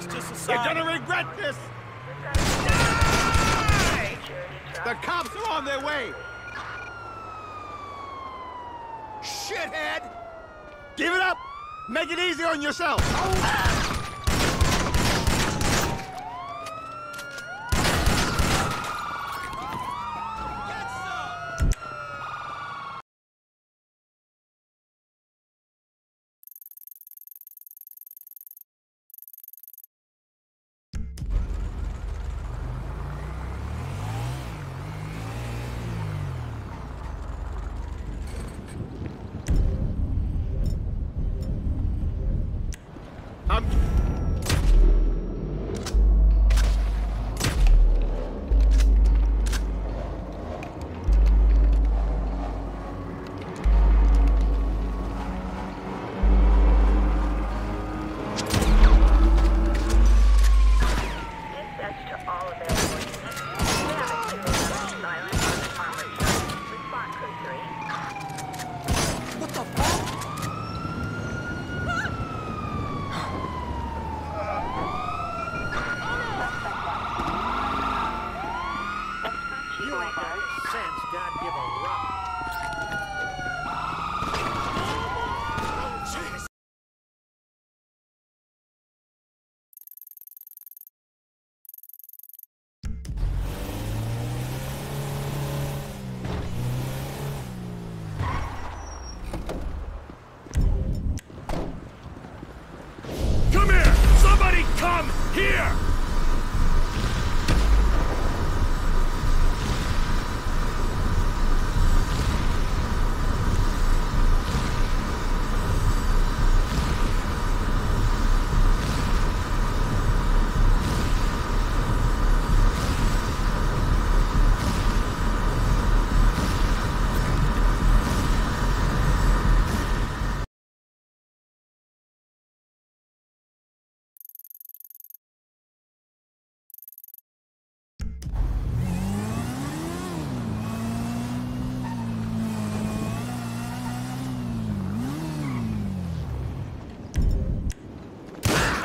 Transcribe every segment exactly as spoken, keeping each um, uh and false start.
disgrace to society. You're gonna regret this! Die! The cops are on their way! Shithead! Give it up! Make it easy on yourself! Oh. Ah!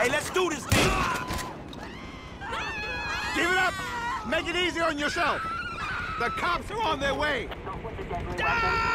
Hey, let's do this thing! Give it up! Make it easy on yourself! The cops are on their way! Die!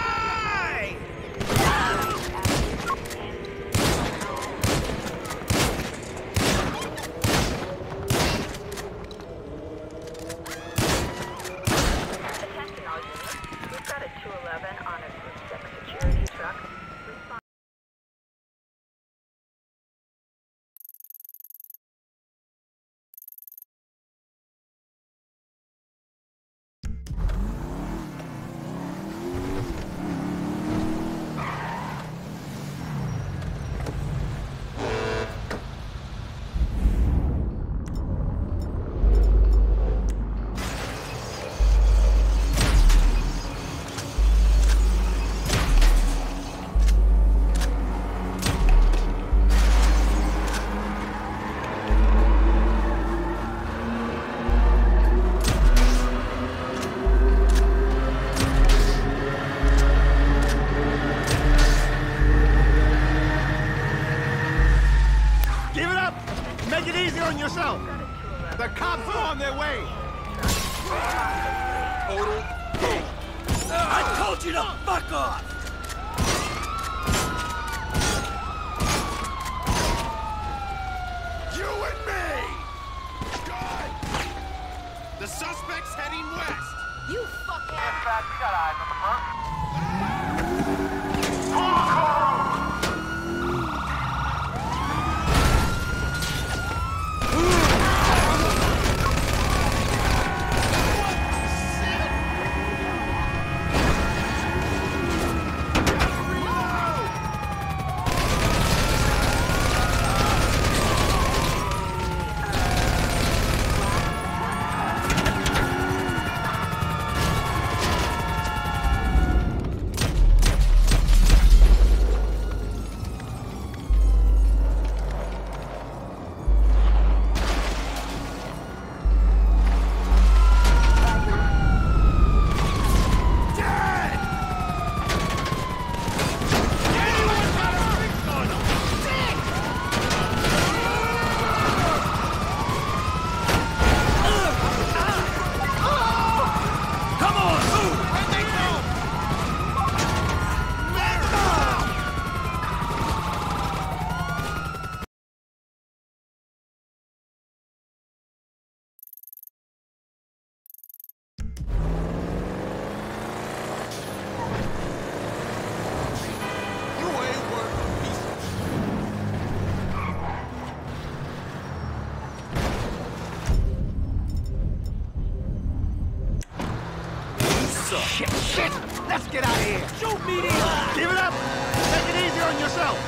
Shit, shit! Let's get out of here! Shoot me the eye! Give it up! Make it easier on yourself!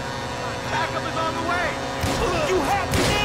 Backup is on the way! Uh, you have to deal!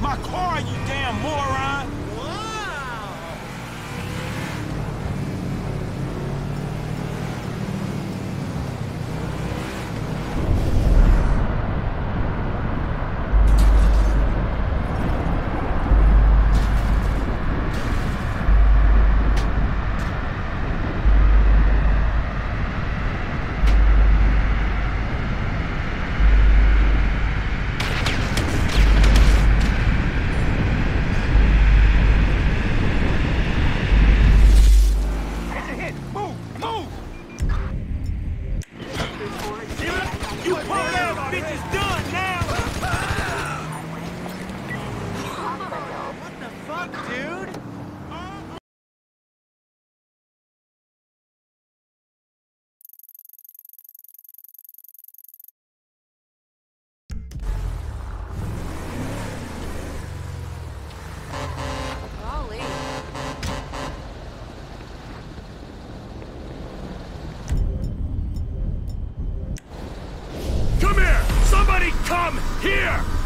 My car, you damn moron! Wow! Come here!